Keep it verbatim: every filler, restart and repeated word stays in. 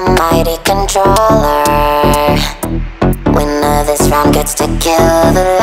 Mighty controller. Winner this round gets to kill the